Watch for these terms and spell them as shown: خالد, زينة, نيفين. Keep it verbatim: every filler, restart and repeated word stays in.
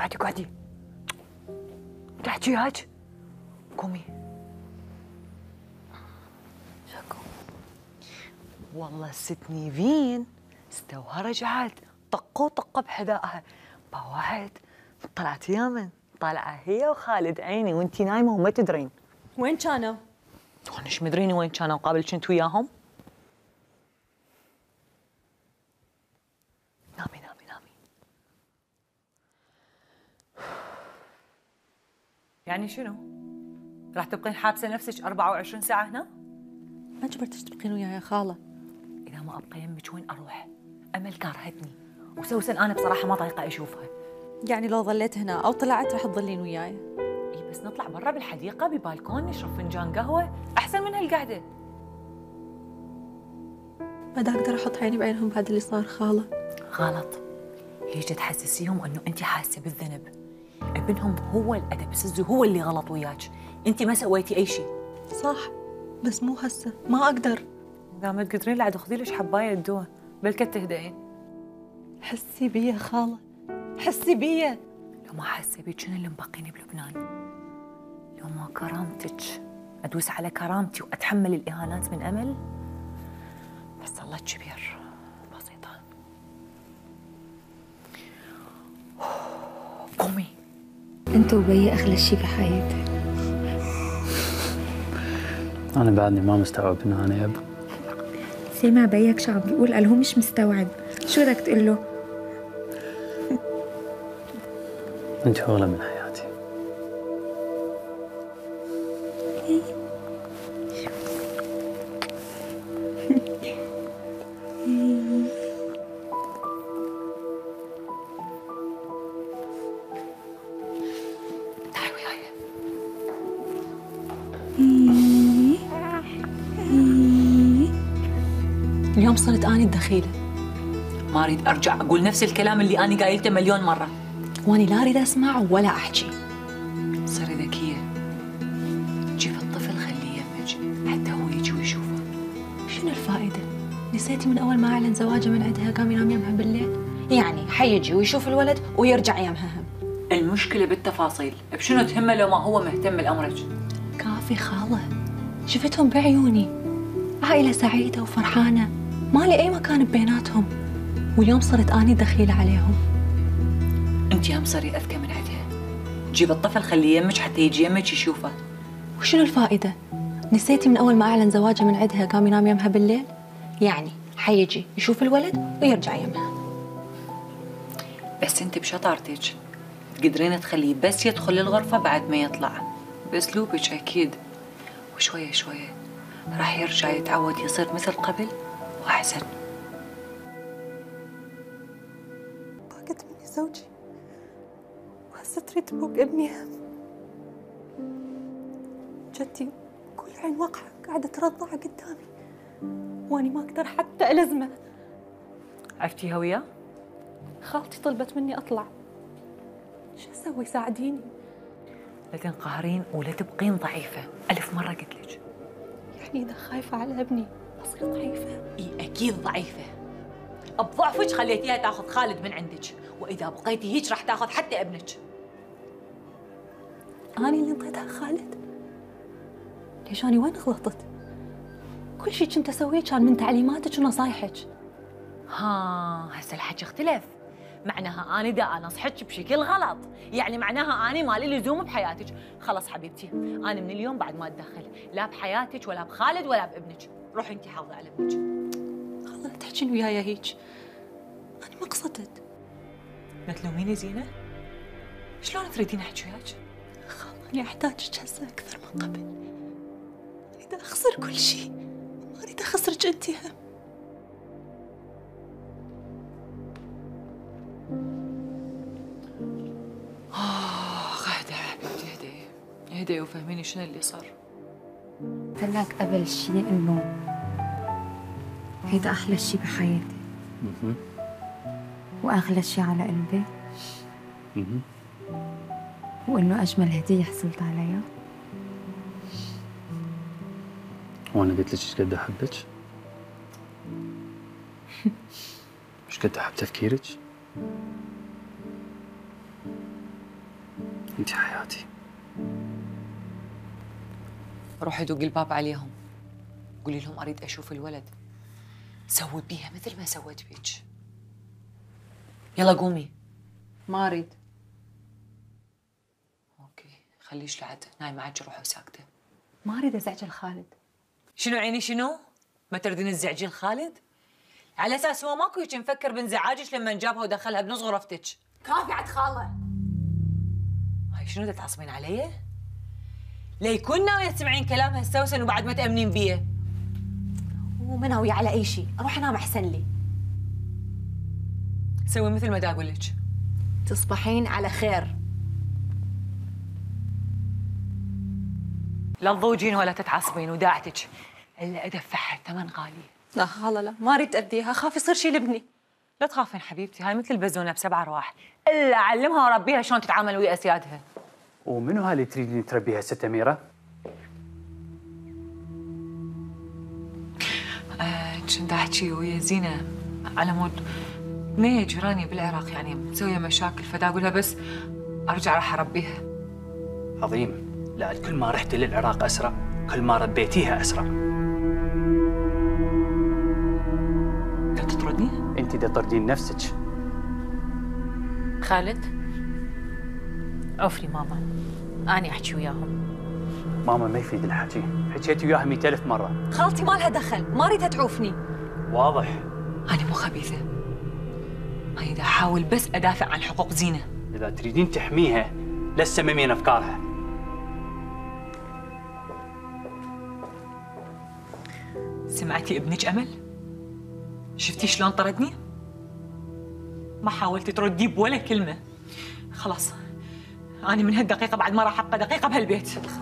قعدي قعدي تحتي هاج قومي. شكو والله الست نيفين استوها رجعت طقه وطقه بحذائها باوعت طلعت يمن طالعه هي وخالد عيني وانتي نايمه وما تدرين وين كانوا؟ وانا ايش مدريني وين كانوا قابل كنت وياهم؟ نامي نامي نامي. يعني شنو؟ راح تبقين حابسه نفسك أربعة وعشرين ساعه هنا؟ ما جبرتش تبقين وياي يا خاله. اذا ما ابقى يمك وين اروح؟ امل كارهتني وسوسن انا بصراحه ما طايقه اشوفها. يعني لو ظليت هنا او طلعت راح تظلين وياي؟ بس نطلع برا بالحديقة ببالكون نشرب فنجان قهوة أحسن من هالقعدة. ما دا أقدر أحط عيني بعينهم بعد اللي صار خالة. غلط. هيجي تحسسيهم إنه أنت حاسة بالذنب. ابنهم هو الأدبسز وهو اللي غلط وياك. أنت ما سويتي أي شيء. صح بس مو هسه ما أقدر. إذا ما تقدرين لا تاخذي لك حباية الدواء بلكي تهدئين. حسي بي يا خالة. حسي بي. لو ما حاسة بيك شنو اللي مبقيني بلبنان؟ يوم كرامتك ادوس على كرامتي واتحمل الاهانات من امل بس الله كبير بسيطه. قومي انت وبي اغلى شيء بحياتي. انا بعدني ما مستوعب ان انا اب. سمع بيك شو عم بيقول قال هو مش مستوعب شو بدك تقول له؟ انت اغلى من حياتي. اليوم صرت أنا الدخيلة. ما أريد أرجع أقول نفس الكلام اللي أنا قايلته مليون مرة. وأنا لا أريد أسمع ولا أحكي. صري ذكية. جيب الطفل خليه يمج حتى هو يجي ويشوفه. شنو الفائدة؟ نسيتي من أول ما أعلن زواجه من عندها قام ينام يمها بالليل؟ يعني حيجي ويشوف الولد ويرجع يمها هم. المشكلة بالتفاصيل، بشنو تهمه لو ما هو مهتم بالأمرج؟ كافي خالة. شفتهم بعيوني. عائلة سعيدة وفرحانة. ما لي أي مكان ببيناتهم واليوم صرت أني دخيلة عليهم. أنتِ هم صري أذكى من عدها. جيب الطفل خليه يمك حتى يجي يمك يشوفه. وشنو الفائدة؟ نسيتي من أول ما أعلن زواجه من عدها قام ينام يمها بالليل؟ يعني حيجي يشوف الولد ويرجع يمها. بس أنتِ بشطارتك تقدرين تخليه بس يدخل الغرفة بعد ما يطلع بأسلوبك أكيد وشوية شوية راح يرجع يتعود يصير مثل قبل. وأحسن ضاقت مني زوجي وهسه تريد تبوق بأمي. جدي كل عين واقعة قاعدة ترضعه قدامي وأنا ما أقدر حتى ألزمه. عرفتيها وياه؟ خالتي طلبت مني أطلع. شو أسوي ساعديني؟ لا تنقهرين ولا تبقين ضعيفة. ألف مرة قلت لك. يعني إذا خايفة على ابني أصير ضعيفة؟ إي أكيد ضعيفة. بضعفك خليتيها تاخذ خالد من عندك، وإذا بقيتي هيك راح تاخذ حتى ابنك. أنا اللي انطيتها خالد؟ ليش أنا وين غلطت؟ كل شيء كنت أسويه كان من تعليماتك ونصايحك. ها هسه الحكي اختلف. معناها أنا دا أنصحك بشكل غلط، يعني معناها أنا مالي لزوم بحياتك. خلص حبيبتي، أنا من اليوم بعد ما أتدخل لا بحياتك ولا بخالد ولا بابنك. روحي انتي حافظي على ابنك. خلص لا تحجين وياي هيك. انا ما قصدت. ما تلوميني زينه؟ شلون تريدين احكي وياك؟ خلص انا احتاجك هسه اكثر من قبل. اريد اخسر كل شيء. ما اريد اخسرك انتي هم. اه قاعده حبيبتي اهدي اهدي وفهميني شنو اللي صار. قلت لك قبل شيء انه هيدا احلى شيء بحياتي واغلى شيء على قلبي وانه اجمل هديه حصلت عليها. وانا قلت لك ايش قد احبك؟ ايش قد احب تفكيرك؟ انت حياتي. روحي دوقي الباب عليهم، قولي لهم اريد اشوف الولد، سوي بيها مثل ما سويت بيك. يلا قومي. ما اريد. اوكي خليش لعد نايمه على جروحه وساكته. ما اريد ازعجل خالد. شنو عيني شنو؟ ما تردين تزعجين خالد؟ على اساس هو ماكو هيك مفكر بانزعاجك لما جابها ودخلها بنص غرفتك. كافي عد خاله. هاي شنو تتعصبين علي؟ ليكون ناويه تسمعين كلام هالسوسن وبعد ما تامنين بيه. وما ناويه على اي شيء، اروح انام احسن لي. سوي مثل ما دا اقول لك. تصبحين على خير. لا تضوجين ولا تتعصبين وداعتك الا ادفعها ثمن غالي. لا خاله لا، ما اريد اذيها، اخاف يصير شيء لبني. لا تخافين حبيبتي، هاي مثل البزونه بسبع ارواح، الا اعلمها واربيها شلون تتعامل ويا اسيادها. ومنو هاي اللي تريدين تربيها ست اميره؟ كنت احكي ويا زينه على مود بنيه جيراني بالعراق يعني مسويه مشاكل، فدا اقول لها بس ارجع راح اربيها. عظيم، لا كل ما رحتي للعراق اسرع، كل ما ربيتيها اسرع. دا تطردني؟ انت دا تطردين نفسك. خالد عفري ماما، اني احكي وياهم. ماما ما يفيد الحكي، حكيت وياها مئة ألف مرة. خالتي ما لها دخل، ما اريدها تعوفني. واضح. أنا مو خبيثة. أنا دا أحاول بس أدافع عن حقوق زينة. إذا تريدين تحميها، لا تسممين أفكارها. سمعتي ابنك أمل؟ شفتي شلون طردني؟ ما حاولتي تردي بولا كلمة. خلاص، أنا من هالدقيقة بعد ما راح أبقى دقيقة بهالبيت.